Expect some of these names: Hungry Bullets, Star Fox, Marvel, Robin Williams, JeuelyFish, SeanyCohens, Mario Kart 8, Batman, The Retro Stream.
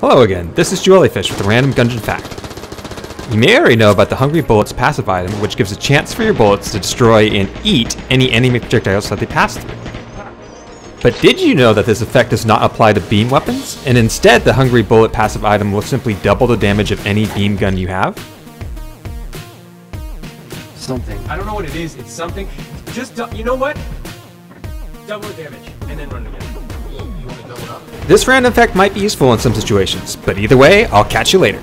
Hello again, this is Jellyfish with a random Gungeon fact. You may already know about the Hungry Bullets passive item, which gives a chance for your bullets to destroy and eat any enemy projectiles that they pass through. But did you know that this effect does not apply to beam weapons, and instead the Hungry Bullet passive item will simply double the damage of any beam gun you have? Something. I don't know what it is, it's something. Just, you know what? Double the damage, and then run again. You want to double up? This random effect might be useful in some situations, but either way, I'll catch you later.